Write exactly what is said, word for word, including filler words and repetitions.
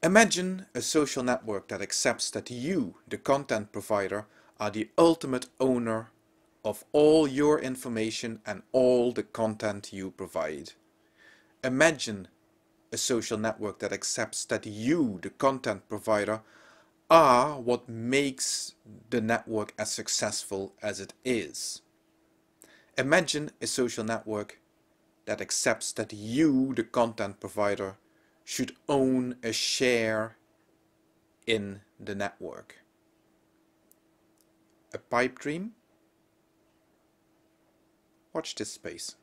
Imagine a social network that accepts that you, the content provider, are the ultimate owner of all your information and all the content you provide. Imagine a social network that accepts that you, the content provider, are what makes the network as successful as it is. Imagine a social network that accepts that you, the content provider, should own a share in the network. A pipe dream? Watch this space.